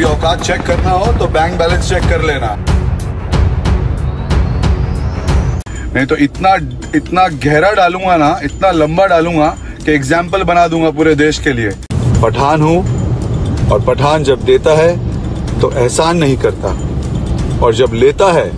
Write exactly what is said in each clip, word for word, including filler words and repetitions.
कभी औकात चेक करना हो तो बैंक बैलेंस चेक कर लेना। नहीं तो इतना इतना गहरा डालूंगा ना, इतना लंबा डालूंगा कि एग्जाम्पल बना दूंगा पूरे देश के लिए। पठान हूँ और पठान जब देता है तो एहसान नहीं करता और जब लेता है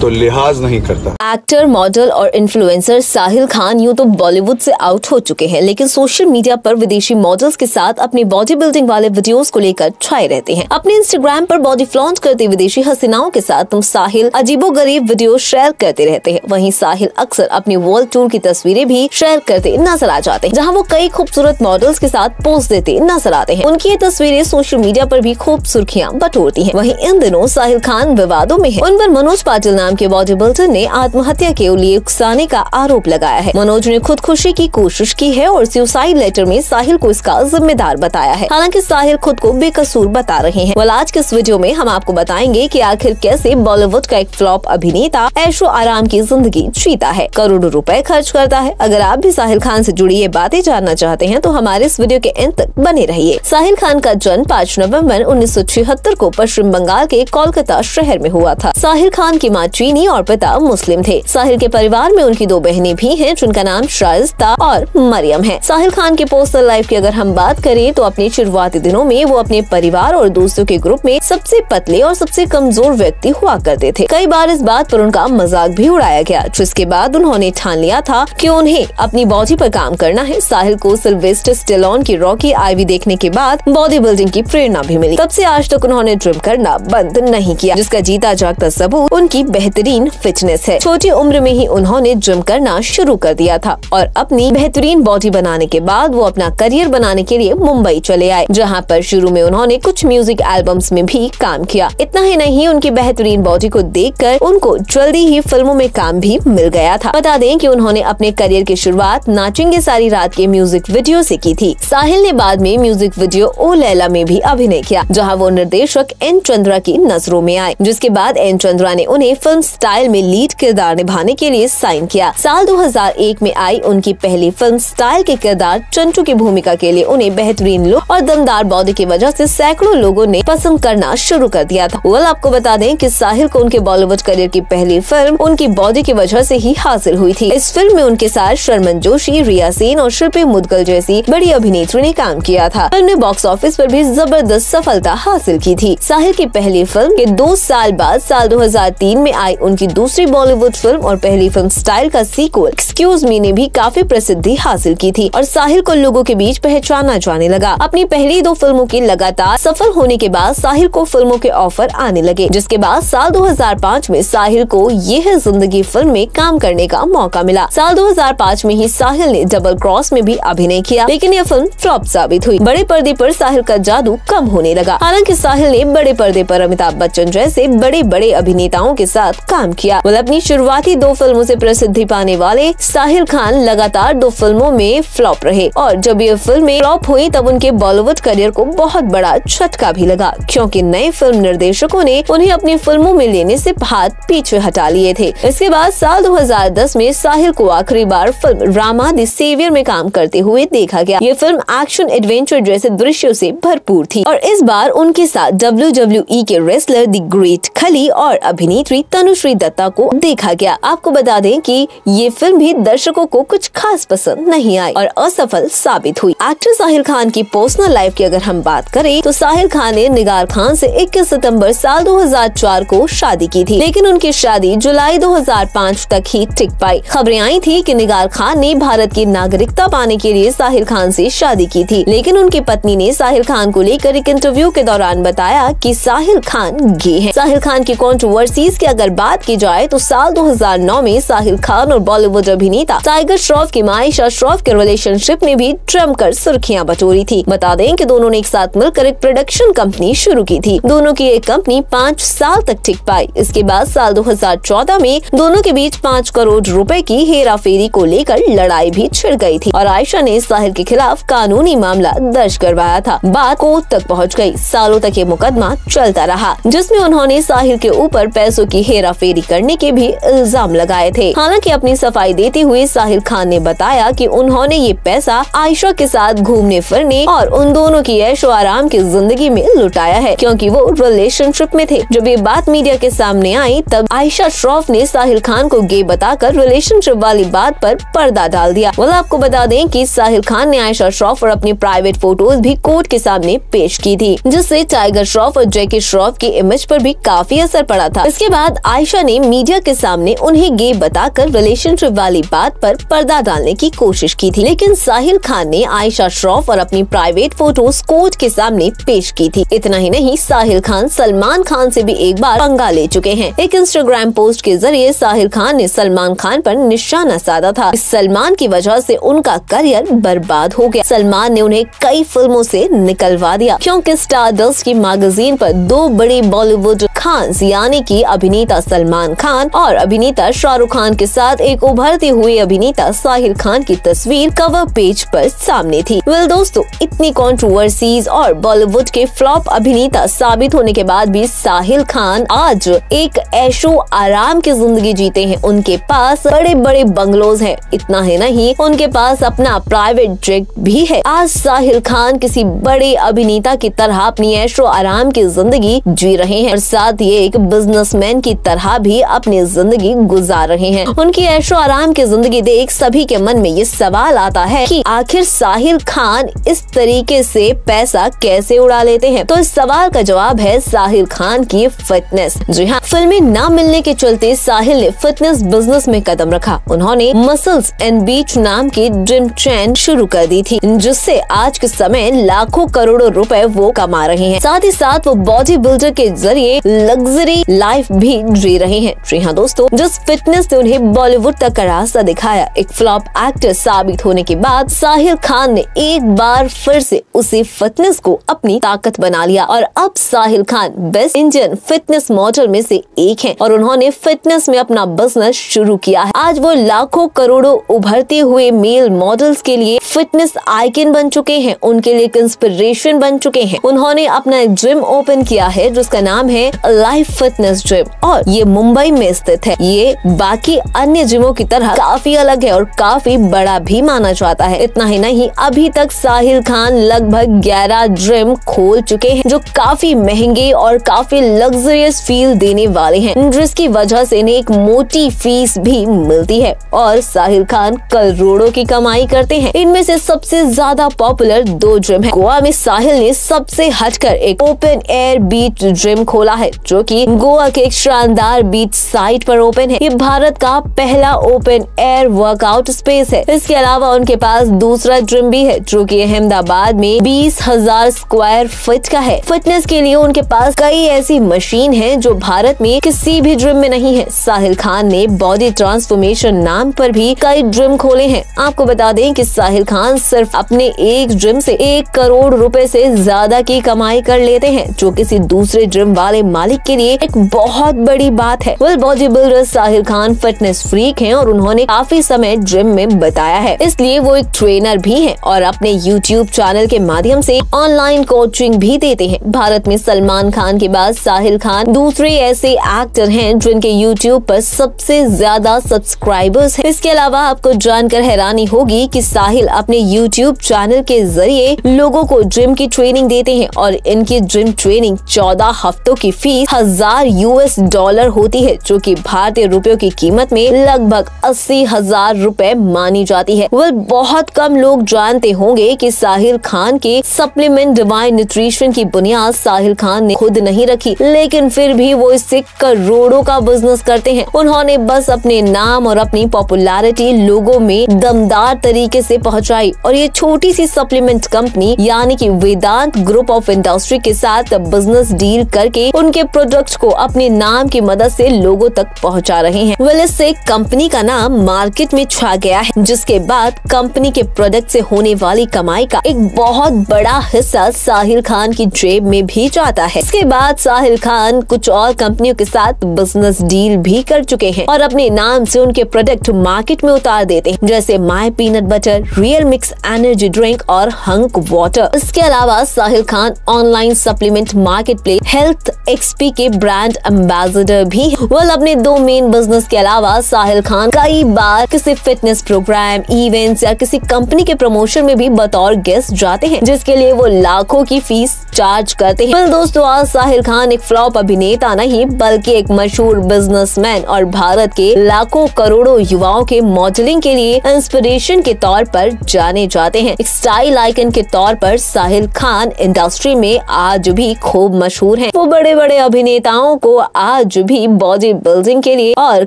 तो लिहाज नहीं करता। एक्टर, मॉडल और इन्फ्लुएंसर साहिल खान यूं तो बॉलीवुड से आउट हो चुके हैं, लेकिन सोशल मीडिया पर विदेशी मॉडल्स के साथ अपनी बॉडी बिल्डिंग वाले वीडियोस को लेकर छाए रहते हैं। अपने इंस्टाग्राम पर बॉडी फ्लॉन्ट करते विदेशी हसीनाओं के साथ तुम साहिल अजीबोगरीब वीडियो शेयर करते रहते हैं। वहीं साहिल अक्सर अपनी वर्ल्ड टूर की तस्वीरें भी शेयर करते नजर आ जाते हैं, जहाँ वो कई खूबसूरत मॉडल्स के साथ पोस्ट देते नजर आते हैं। उनकी ये तस्वीरें सोशल मीडिया पर भी खूब सुर्खियाँ बटोरती है। वहीं इन दिनों साहिल खान विवादों में है। उन पर मनोज पाटिल के बॉडी बिल्डर ने आत्महत्या के लिए उकसाने का आरोप लगाया है। मनोज ने खुदकुशी की कोशिश की है और सुसाइड लेटर में साहिल को इसका जिम्मेदार बताया है। हालांकि साहिल खुद को बेकसूर बता रहे हैं। वाल आज के इस वीडियो में हम आपको बताएंगे कि आखिर कैसे बॉलीवुड का एक फ्लॉप अभिनेता ऐशो आराम की जिंदगी जीता है, करोड़ों रुपए खर्च करता है। अगर आप भी साहिल खान से जुड़ी ये बातें जानना चाहते हैं तो हमारे इस वीडियो के अंत तक बने रहिए। साहिल खान का जन्म पाँच नवम्बर उन्नीस सौ छिहत्तर को पश्चिम बंगाल के कोलकाता शहर में हुआ था। साहिल खान की चीनी और पिता मुस्लिम थे। साहिल के परिवार में उनकी दो बहनें भी हैं, जिनका नाम शाइस्ता और मरियम है। साहिल खान की पर्सनल लाइफ की अगर हम बात करें तो अपने शुरुआती दिनों में वो अपने परिवार और दोस्तों के ग्रुप में सबसे पतले और सबसे कमजोर व्यक्ति हुआ करते थे। कई बार इस बात पर उनका मजाक भी उड़ाया गया, जिसके बाद उन्होंने ठान लिया था कि उन्हें अपनी बॉडी पर काम करना है। साहिल को सिल्वेस्टर स्टैलोन की रॉकी आईवी देखने के बाद बॉडी बिल्डिंग की प्रेरणा भी मिली। तब से आज तक उन्होंने जिम करना बंद नहीं किया, जिसका जीता जागता सबूत उनकी बेहतरीन फिटनेस है। छोटी उम्र में ही उन्होंने जिम करना शुरू कर दिया था और अपनी बेहतरीन बॉडी बनाने के बाद वो अपना करियर बनाने के लिए मुंबई चले आए, जहां पर शुरू में उन्होंने कुछ म्यूजिक एल्बम्स में भी काम किया। इतना ही नहीं, उनकी बेहतरीन बॉडी को देखकर उनको जल्दी ही फिल्मों में काम भी मिल गया था। बता दें कि उन्होंने अपने करियर की शुरुआत नाचेंगे सारी रात के म्यूजिक वीडियो से की थी। साहिल ने बाद में म्यूजिक वीडियो ओ लैला में भी अभिनय किया, जहाँ वो निर्देशक एन चंद्रा की नजरों में आए, जिसके बाद एन चंद्रा ने उन्हें फिल्म स्टाइल में लीड किरदार निभाने के लिए साइन किया। साल दो हज़ार एक में आई उनकी पहली फिल्म स्टाइल के किरदार चंटू की भूमिका के लिए उन्हें बेहतरीन लुक और दमदार बॉडी की वजह से सैकड़ों लोगों ने पसंद करना शुरू कर दिया था। वेल, आपको बता दें कि साहिल को उनके बॉलीवुड करियर की पहली फिल्म उनकी बॉडी की वजह से ही हासिल हुई थी। इस फिल्म में उनके साथ शर्मन जोशी, रिया सेन और शुभा मुदगल जैसी बड़ी अभिनेत्री ने काम किया था। फिल्म ने बॉक्स ऑफिस पर भी जबरदस्त सफलता हासिल की थी। साहिल की पहली फिल्म के दो साल बाद साल दो हजार तीन में आई उनकी दूसरी बॉलीवुड फिल्म और पहली फिल्म स्टाइल का सीक्वल एक्सक्यूज मी ने भी काफी प्रसिद्धि हासिल की थी और साहिल को लोगों के बीच पहचाना जाने लगा। अपनी पहली दो फिल्मों के लगातार सफल होने के बाद साहिल को फिल्मों के ऑफर आने लगे, जिसके बाद साल दो हज़ार पाँच में साहिल को यह जिंदगी फिल्म में काम करने का मौका मिला। साल दो हज़ार पाँच में ही साहिल ने डबल क्रॉस में भी अभिनय किया, लेकिन यह फिल्म फ्लॉप साबित हुई। बड़े पर्दे पर साहिल का जादू कम होने लगा। हालांकि साहिल ने बड़े पर्दे पर अमिताभ बच्चन जैसे बड़े बड़े अभिनेताओं के साथ काम किया। वह अपनी शुरुआती दो फिल्मों से प्रसिद्धि पाने वाले साहिल खान लगातार दो फिल्मों में फ्लॉप रहे और जब ये फिल्में फ्लॉप हुई तब उनके बॉलीवुड करियर को बहुत बड़ा झटका भी लगा, क्योंकि नए फिल्म निर्देशकों ने उन्हें अपनी फिल्मों में लेने से हाथ पीछे हटा लिए थे। इसके बाद साल दो हज़ार दस में साहिल को आखिरी बार फिल्म रामा द सेवियर में काम करते हुए देखा गया। ये फिल्म एक्शन एडवेंचर जैसे दृश्यों से भरपूर थी और इस बार उनके साथ डब्ल्यू डब्ल्यू ई के रेसलर द ग्रेट खली और अभिनेत्री अनुश्री दत्ता को देखा गया। आपको बता दें कि ये फिल्म भी दर्शकों को कुछ खास पसंद नहीं आई और असफल साबित हुई। एक्टर साहिल खान की पर्सनल लाइफ की अगर हम बात करें तो साहिल खान ने निगार खान से इक्कीस सितंबर साल दो हज़ार चार को शादी की थी, लेकिन उनकी शादी जुलाई दो हज़ार पाँच तक ही टिक पाई। खबरें आई थी कि निगार खान ने भारत की नागरिकता पाने के लिए साहिल खान से शादी की थी, लेकिन उनकी पत्नी ने साहिल खान को लेकर एक इंटरव्यू के दौरान बताया कि साहिल खान गे है। साहिल खान की कॉन्ट्रोवर्सीज अगर बात की जाए तो साल दो हज़ार नौ में साहिल खान और बॉलीवुड अभिनेता टाइगर श्रॉफ की माँ आयशा श्रॉफ के रिलेशनशिप ने भी जमकर सुर्खियाँ बटोरी थी। बता दें कि दोनों ने एक साथ मिलकर एक प्रोडक्शन कंपनी शुरू की थी। दोनों की एक कंपनी पाँच साल तक टिक पाई। इसके बाद साल दो हज़ार चौदह में दोनों के बीच पाँच करोड़ रुपए की हेराफेरी को लेकर लड़ाई भी छिड़ गयी थी और आयशा ने साहिल के खिलाफ कानूनी मामला दर्ज करवाया था। बात कोर्ट तक पहुँच गयी। सालों तक ये मुकदमा चलता रहा, जिसमे उन्होंने साहिल के ऊपर पैसों की हेराफेरी करने के भी इल्जाम लगाए थे। हालांकि अपनी सफाई देते हुए साहिल खान ने बताया कि उन्होंने ये पैसा आयशा के साथ घूमने फिरने और उन दोनों की ऐशो आराम की जिंदगी में लुटाया है, क्योंकि वो रिलेशनशिप में थे। जब ये बात मीडिया के सामने आई तब आयशा श्रॉफ ने साहिल खान को गे बताकर रिलेशनशिप वाली बात पर पर्दा डाल दिया। वह आपको बता दें कि साहिल खान ने आयशा श्रॉफ और अपनी प्राइवेट फोटोज भी कोर्ट के सामने पेश की थी, जिससे टाइगर श्रॉफ और जैकी श्रॉफ की इमेज पर भी काफी असर पड़ा था। इसके बाद आयशा ने मीडिया के सामने उन्हें गे बताकर रिलेशनशिप वाली बात पर पर्दा डालने की कोशिश की थी, लेकिन साहिल खान ने आयशा श्रॉफ और अपनी प्राइवेट फोटोज कोर्ट के सामने पेश की थी। इतना ही नहीं, साहिल खान सलमान खान से भी एक बार पंगा ले चुके हैं। एक इंस्टाग्राम पोस्ट के जरिए साहिल खान ने सलमान खान पर निशाना साधा था। सलमान की वजह से उनका करियर बर्बाद हो गया। सलमान ने उन्हें कई फिल्मों से निकलवा दिया, क्योंकि स्टारडस्ट की मैगजीन पर दो बड़े बॉलीवुड खान्स यानी कि अभिनेता सलमान खान और अभिनेता शाहरुख खान के साथ एक उभरते हुए अभिनेता साहिल खान की तस्वीर कवर पेज पर सामने थी। वेल दोस्तों, इतनी कंट्रोवर्सीज और बॉलीवुड के फ्लॉप अभिनेता साबित होने के बाद भी साहिल खान आज एक ऐशो आराम की जिंदगी जीते हैं। उनके पास बड़े बड़े बंगलोज हैं, इतना ही नहीं उनके पास अपना प्राइवेट जेट भी है। आज साहिल खान किसी बड़े अभिनेता की तरह अपनी ऐशो आराम की जिंदगी जी रहे हैं और साथ ही एक बिजनेसमैन की तरह भी अपनी जिंदगी गुजार रहे हैं। उनकी ऐशो आराम की जिंदगी देख सभी के मन में ये सवाल आता है कि आखिर साहिल खान इस तरीके से पैसा कैसे उड़ा लेते हैं। तो इस सवाल का जवाब है साहिल खान की फिटनेस। जी हाँ, फिल्में न मिलने के चलते साहिल ने फिटनेस बिजनेस में कदम रखा। उन्होंने मसल्स एंड बीच नाम की जिम चैन शुरू कर दी थी, जिससे आज के समय लाखों करोड़ों रुपए वो कमा रहे हैं। साथ ही साथ वो बॉडी बिल्डर के जरिए लग्जरी लाइफ भी जी रहे हैं। जी हाँ दोस्तों, जिस फिटनेस ने उन्हें बॉलीवुड तक का रास्ता दिखाया, एक फ्लॉप एक्टर साबित होने के बाद साहिल खान ने एक बार फिर से उसी फिटनेस को अपनी ताकत बना लिया और अब Sahil Khan best Indian fitness model में से एक हैं और उन्होंने फिटनेस में अपना बिजनेस शुरू किया है। आज वो लाखों करोड़ों उभरते हुए मेल मॉडल्स के लिए फिटनेस आइकन बन चुके हैं, उनके लिए एक इंस्पिरेशन बन चुके हैं। उन्होंने अपना जिम ओपन किया है जिसका नाम है लाइफ फिटनेस जिम और ये मुंबई में स्थित है। ये बाकी अन्य जिमों की तरह काफी अलग है और काफी बड़ा भी माना जाता है। इतना ही नहीं, अभी तक साहिल खान लगभग ग्यारह जिम खोल चुके हैं जो काफी महंगे और काफी लग्जरियस फील देने वाले हैं, जिसकी वजह से इन्हें एक मोटी फीस भी मिलती है और साहिल खान करोड़ों की कमाई करते हैं। इनमें से सबसे ज्यादा पॉपुलर दो जिम है। गोवा में साहिल ने सबसे हटकर एक ओपन एयर बीच जिम खोला है जो कि गोवा के एक शानदार बीच साइट पर ओपन है। ये भारत का पहला ओपन एयर वर्कआउट स्पेस है। इसके अलावा उनके पास दूसरा जिम भी है जो कि अहमदाबाद में बीस हजार स्क्वायर फीट का है। फिटनेस के लिए उनके पास कई ऐसी मशीन है जो भारत में किसी भी जिम में नहीं है। साहिल खान ने बॉडी ट्रांसफॉर्मेशन नाम पर भी कई जिम खोले हैं। आपको बता दें कि साहिल खान सिर्फ अपने एक जिम से एक करोड़ रुपए से ज्यादा की कमाई कर लेते हैं, जो किसी दूसरे जिम वाले मालिक के लिए एक बहुत बड़ी बात है। Well body builder Sahil Khan fitness freak हैं और उन्होंने काफी समय जिम में बताया है, इसलिए वो एक ट्रेनर भी हैं और अपने यूट्यूब चैनल के माध्यम से ऑनलाइन कोचिंग भी देते हैं। भारत में सलमान खान के बाद साहिल खान दूसरे ऐसे एक्टर हैं जिनके यूट्यूब पर सबसे ज्यादा सब्सक्राइबर्स हैं। इसके अलावा आपको जानकर हैरानी होगी कि साहिल अपने यूट्यूब चैनल के जरिए लोगों को जिम की ट्रेनिंग देते हैं और इनकी जिम ट्रेनिंग चौदह हफ्तों की फीस हजार यूएस डॉलर होती है, जो कि भारतीय रुपयों की कीमत में लगभग अस्सी हजार रूपए मानी जाती है। वह बहुत कम लोग जानते होंगे कि साहिल खान के सप्लीमेंट डिवाइन न्यूट्रिशन की बुनियाद साहिल खान ने खुद नहीं रखी, लेकिन फिर भी वो इससे करोड़ों का बिजनेस करते हैं। उन्होंने बस अपने नाम और अपनी पॉपुलैरिटी लोगों में दमदार तरीके से पहुंचाई और ये छोटी सी सप्लीमेंट कंपनी यानी कि वेदांत ग्रुप ऑफ इंडस्ट्री के साथ बिजनेस डील करके उनके प्रोडक्ट को अपने नाम की मदद से लोगों तक पहुंचा रहे हैं। वेल इससे कंपनी का नाम मार्केट में छा गया है, जिसके बाद कंपनी के प्रोडक्ट से होने वाली कमाई का एक बहुत बड़ा हिस्सा साहिल खान की जेब में भी जाता है। इसके बाद साहिल खान कुछ और कंपनियों के साथ बिजनेस डील भी कर चुके हैं और अपने नाम से उनके प्रोडक्ट मार्केट में उतार देते हैं, जैसे my peanut butter, real mix, energy drink और हंक वाटर। इसके अलावा Sahil Khan online supplement market place health XP के ब्रांड एम्बेसडर फाउंडर भी है। वेल अपने दो मेन बिजनेस के अलावा साहिल खान कई बार किसी फिटनेस प्रोग्राम, इवेंट्स या किसी कंपनी के प्रमोशन में भी बतौर गेस्ट जाते हैं, जिसके लिए वो लाखों की फीस चार्ज करते हैं। वेल दोस्तों आज साहिल खान एक फ्लॉप अभिनेता नहीं बल्कि एक मशहूर बिजनेसमैन और भारत के लाखों करोड़ों युवाओं के मॉडलिंग के लिए इंस्पिरेशन के तौर पर जाने जाते हैं। एक स्टाइल आइकन के तौर पर साहिल खान इंडस्ट्री में आज भी खूब मशहूर हैं। वो बड़े बड़े अभिनेताओं को आज भी बॉडी बिल्डिंग के लिए और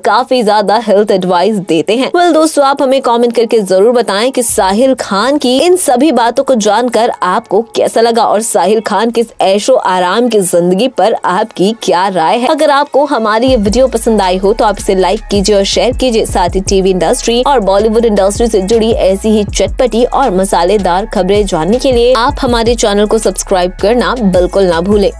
काफी ज्यादा हेल्थ एडवाइस देते हैं। वेल दोस्तों आप हमें कमेंट करके जरूर बताएं कि साहिल खान की इन सभी बातों को जानकर आपको कैसा लगा और साहिल खान की ऐशो आराम की जिंदगी पर आपकी क्या राय है। अगर आपको हमारी ये वीडियो पसंद आई हो तो आप इसे लाइक कीजिए और शेयर कीजिए। साथ ही टीवी इंडस्ट्री और बॉलीवुड इंडस्ट्री से जुड़ी ऐसी ही चटपटी और मसालेदार खबरें जानने के लिए आप हमारे चैनल को सब्सक्राइब करना बिल्कुल ना भूलें।